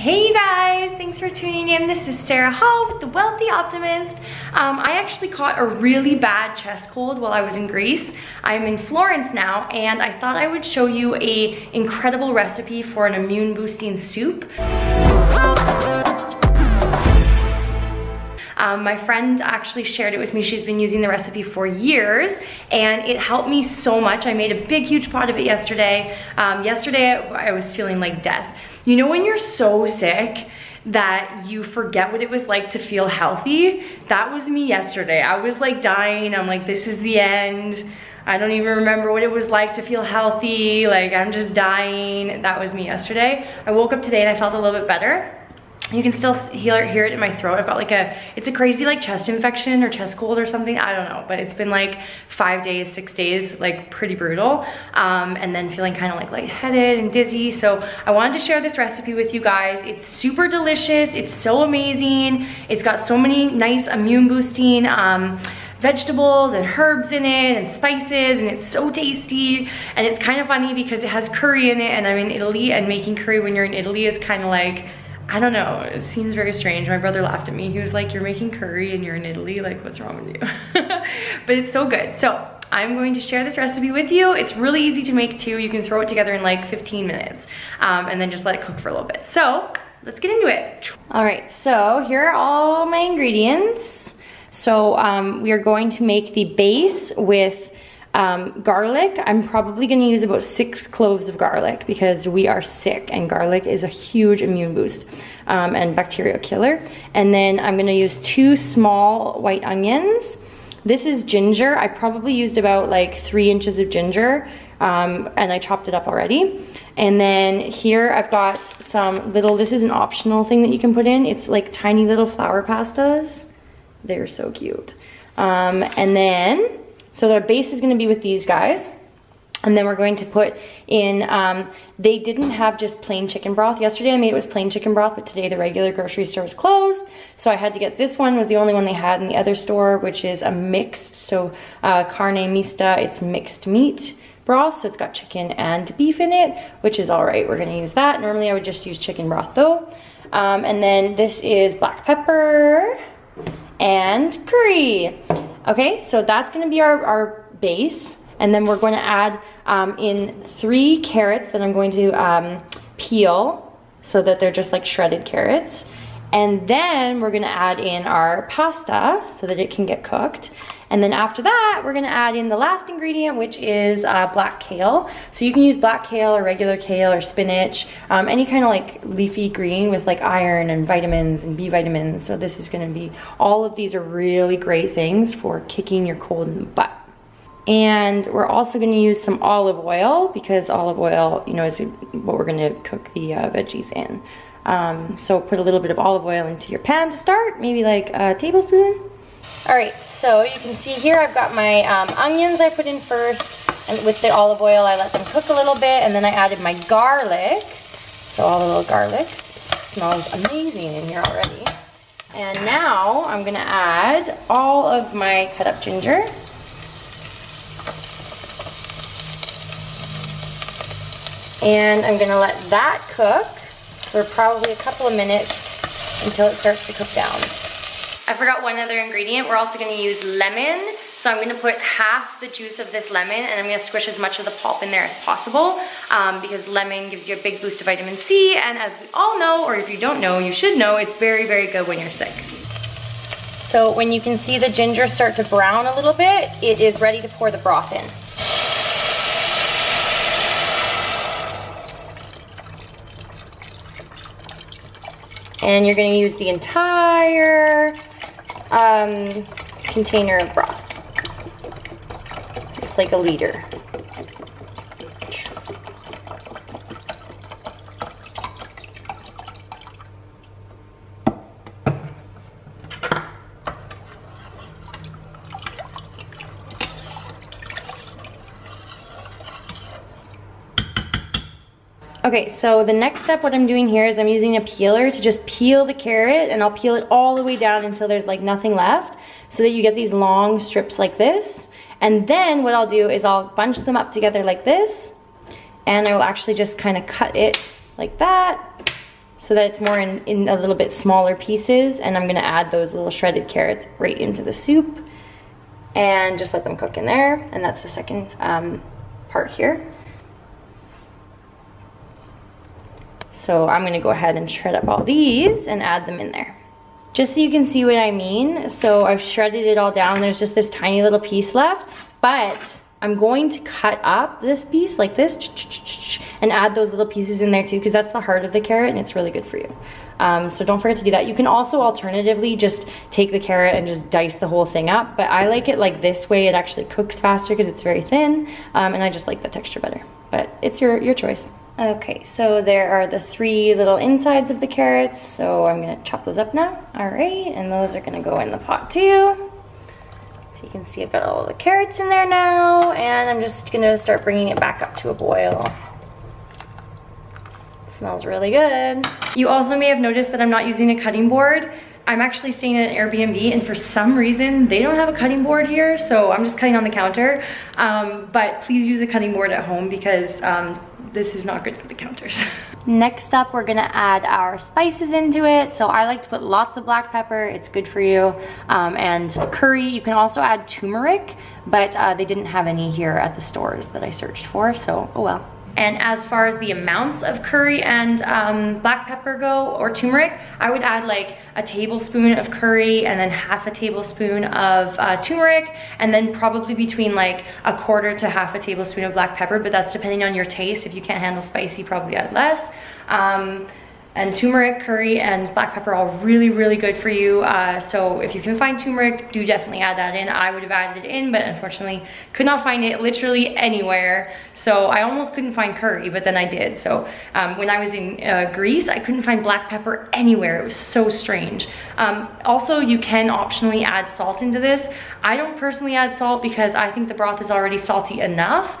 Hey guys, thanks for tuning in. This is Sarah Hall with The Wealthy Optimist. I actually caught a really bad chest cold while I was in Greece. I'm in Florence now, and I thought I would show you an incredible recipe for an immune boosting soup. My friend actually shared it with me. She's been using the recipe for years and it helped me so much. I made a big, huge pot of it yesterday. I was feeling like death. You know when you're so sick that you forget what it was like to feel healthy? That was me yesterday. I was like dying. I'm like, this is the end. I don't even remember what it was like to feel healthy. Like, I'm just dying. That was me yesterday. I woke up today and I felt a little bit better. You can still hear it in my throat. I've got like it's a crazy like chest infection or chest cold or something. I don't know, but it's been like 5 days, 6 days, like pretty brutal. And then feeling kind of like lightheaded and dizzy. So I wanted to share this recipe with you guys. It's super delicious. It's so amazing. It's got so many nice immune boosting vegetables and herbs in it and spices, and it's so tasty. And it's kind of funny because it has curry in it, and I'm in Italy, and making curry when you're in Italy is kind of like, I don't know, it seems very strange. My brother laughed at me. He was like, you're making curry and you're in Italy, like what's wrong with you? But it's so good. So I'm going to share this recipe with you. It's really easy to make too. You can throw it together in like 15 minutes and then just let it cook for a little bit. So let's get into it. All right, so here are all my ingredients. So we are going to make the base with garlic. I'm probably going to use about 6 cloves of garlic because we are sick and garlic is a huge immune boost and bacterial killer. And then I'm going to use 2 small white onions. This is ginger. I probably used about like 3 inches of ginger and I chopped it up already. And then here I've got some little, this is an optional thing that you can put in. It's like tiny little flour pastas. They're so cute. And then so their base is going to be with these guys, and then we're going to put in, they didn't have just plain chicken broth. Yesterday I made it with plain chicken broth, but today the regular grocery store was closed, so I had to get this one. It was the only one they had in the other store, which is a mixed, so carne mista, it's mixed meat broth, so it's got chicken and beef in it, which is all right. We're going to use that. Normally I would just use chicken broth though. And then this is black pepper and curry. Okay, so that's gonna be our base, and then we're gonna add in 3 carrots that I'm going to peel so that they're just like shredded carrots. And then we're gonna add in our pasta so that it can get cooked. And then after that, we're gonna add in the last ingredient, which is black kale. So you can use black kale or regular kale or spinach, any kind of like leafy green with like iron and vitamins and B vitamins. So this is gonna be, all of these are really great things for kicking your cold in the butt. And we're also gonna use some olive oil because olive oil, you know, is what we're gonna cook the veggies in. So put a little bit of olive oil into your pan to start, maybe like a tablespoon. All right, so you can see here I've got my onions I put in first, and with the olive oil I let them cook a little bit, and then I added my garlic. So all the little garlics, smells amazing in here already. And now I'm gonna add all of my cut up ginger. And I'm gonna let that cook for probably a couple of minutes until it starts to cook down. I forgot one other ingredient. We're also gonna use lemon. So I'm gonna put half the juice of this lemon, and I'm gonna squish as much of the pulp in there as possible because lemon gives you a big boost of vitamin C, and as we all know, or if you don't know, you should know, it's very, very good when you're sick. So when you can see the ginger start to brown a little bit, it is ready to pour the broth in. And you're gonna use the entire container of broth. It's like a liter. Okay, so the next step, what I'm doing here is I'm using a peeler to just peel the carrot, and I'll peel it all the way down until there's like nothing left, so that you get these long strips like this. And then what I'll do is I'll bunch them up together like this, and I will actually just kind of cut it like that, so that it's more in a little bit smaller pieces, and I'm gonna add those little shredded carrots right into the soup and just let them cook in there. And that's the second part here. So I'm gonna go ahead and shred up all these and add them in there. Just so you can see what I mean. So I've shredded it all down. There's just this tiny little piece left, but I'm going to cut up this piece like this and add those little pieces in there too, because that's the heart of the carrot and it's really good for you. So don't forget to do that. You can also alternatively just take the carrot and just dice the whole thing up, but I like it like this way. It actually cooks faster because it's very thin, and I just like the texture better, but it's your choice. Okay, so there are the three little insides of the carrots, so I'm gonna chop those up now. All right, and those are gonna go in the pot too. So you can see I've got all the carrots in there now, and I'm just gonna start bringing it back up to a boil. It smells really good. You also may have noticed that I'm not using a cutting board. I'm actually staying at an Airbnb, and for some reason they don't have a cutting board here, so I'm just cutting on the counter. But please use a cutting board at home, because this is not good for the counters. Next up, we're gonna add our spices into it. So I like to put lots of black pepper, it's good for you, and curry. You can also add turmeric, but they didn't have any here at the stores that I searched for, so oh well. And as far as the amounts of curry and black pepper go, or turmeric, I would add like a tablespoon of curry and then half a tablespoon of turmeric, and then probably between like a quarter to half a tablespoon of black pepper, but that's depending on your taste. If you can't handle spicy, probably add less. And turmeric, curry, and black pepper are all really, really good for you. So if you can find turmeric, do definitely add that in. I would have added it in, but unfortunately could not find it literally anywhere. So I almost couldn't find curry, but then I did. So when I was in Greece, I couldn't find black pepper anywhere. It was so strange. Also, you can optionally add salt into this. I don't personally add salt because I think the broth is already salty enough,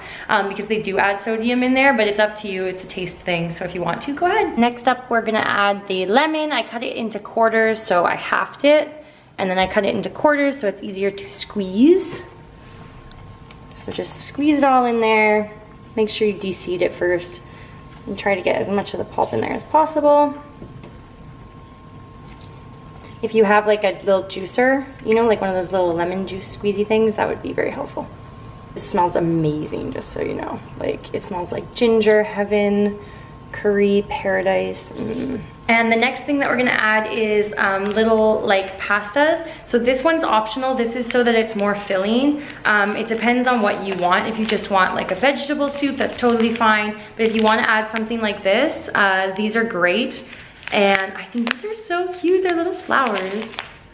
because they do add sodium in there, but it's up to you. It's a taste thing. So if you want to, go ahead. Next up, we're gonna add the lemon. I cut it into quarters, so I halved it, and then I cut it into quarters so it's easier to squeeze. So just squeeze it all in there. Make sure you de-seed it first and try to get as much of the pulp in there as possible. If you have like a little juicer, you know, like one of those little lemon juice squeezy things, that would be very helpful. It smells amazing, just so you know. Like, it smells like ginger heaven, curry paradise. And the next thing that we're gonna add is little like pastas. So this one's optional. This is so that it's more filling. It depends on what you want. If you just want like a vegetable soup, that's totally fine. But if you wanna add something like this, these are great. And I think these are so cute. They're little flowers.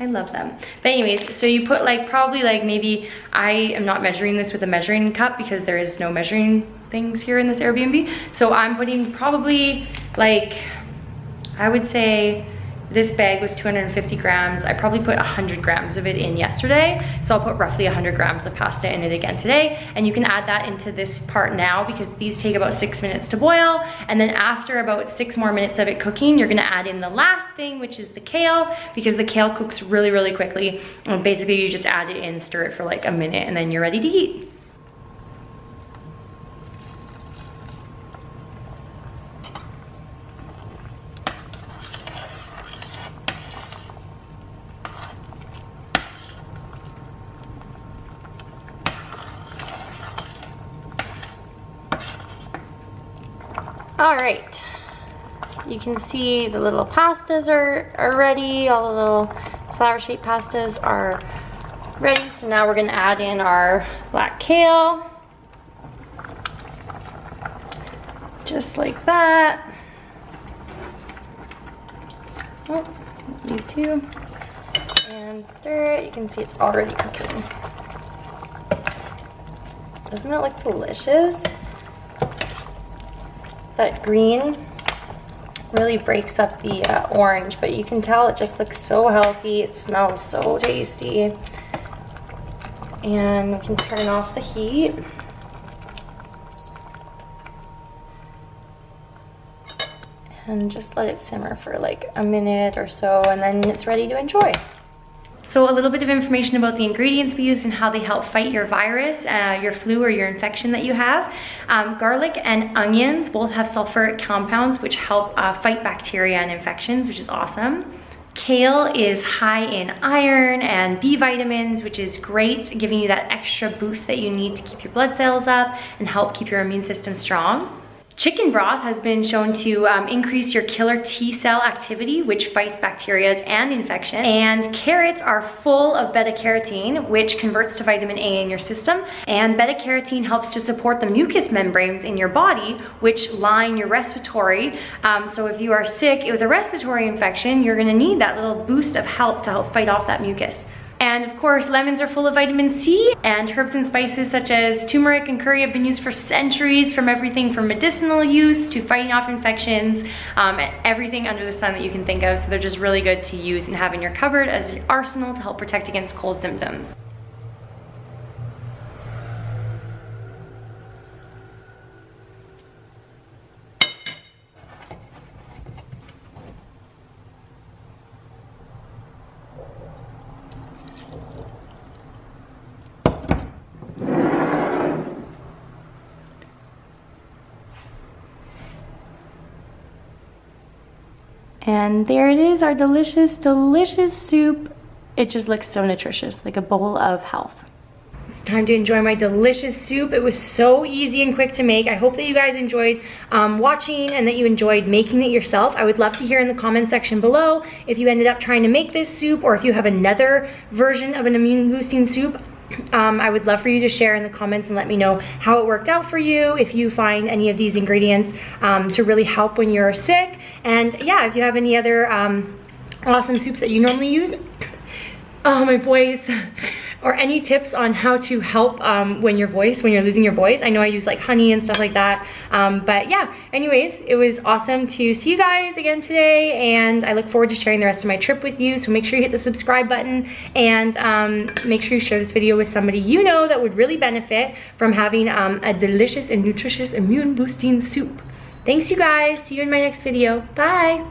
I love them. But anyways, so you put like probably like maybe, I am not measuring this with a measuring cup because there is no measuring things here in this Airbnb. So I'm putting probably like, I would say this bag was 250 grams. I probably put 100 grams of it in yesterday. So I'll put roughly 100 grams of pasta in it again today. And you can add that into this part now because these take about 6 minutes to boil. And then after about 6 more minutes of it cooking, you're gonna add in the last thing, which is the kale, because the kale cooks really, really quickly. And basically you just add it in, stir it for like a minute, and then you're ready to eat. All right, you can see the little pastas are ready. All the little flower-shaped pastas are ready. So now we're gonna add in our black kale. Just like that. Oh, you too. And stir it, you can see it's already cooking. Doesn't that look delicious? That green really breaks up the orange, but you can tell it just looks so healthy. It smells so tasty. And we can turn off the heat. And just let it simmer for like a minute or so, and then it's ready to enjoy. So a little bit of information about the ingredients we used and how they help fight your virus, your flu or your infection that you have. Garlic and onions both have sulfuric compounds which help fight bacteria and infections, which is awesome. Kale is high in iron and B vitamins, which is great, giving you that extra boost that you need to keep your blood cells up and help keep your immune system strong. Chicken broth has been shown to increase your killer T cell activity, which fights bacteria and infection. And carrots are full of beta-carotene, which converts to vitamin A in your system. And beta-carotene helps to support the mucous membranes in your body, which line your respiratory. So if you are sick with a respiratory infection, you're gonna need that little boost of help to help fight off that mucus. And of course, lemons are full of vitamin C, and herbs and spices such as turmeric and curry have been used for centuries, from everything from medicinal use to fighting off infections, everything under the sun that you can think of. So they're just really good to use and have in your cupboard as an arsenal to help protect against cold symptoms. And there it is, our delicious, delicious soup. It just looks so nutritious, like a bowl of health. It's time to enjoy my delicious soup. It was so easy and quick to make. I hope that you guys enjoyed watching and that you enjoyed making it yourself. I would love to hear in the comment section below if you ended up trying to make this soup or if you have another version of an immune boosting soup. I would love for you to share in the comments and let me know how it worked out for you, if you find any of these ingredients to really help when you're sick. And yeah, if you have any other awesome soups that you normally use, oh my voice, or any tips on how to help when you're losing your voice. I know I use like honey and stuff like that, but yeah, anyways, it was awesome to see you guys again today, and I look forward to sharing the rest of my trip with you. So make sure you hit the subscribe button, and make sure you share this video with somebody you know that would really benefit from having a delicious and nutritious immune boosting soup. Thanks you guys, see you in my next video, bye.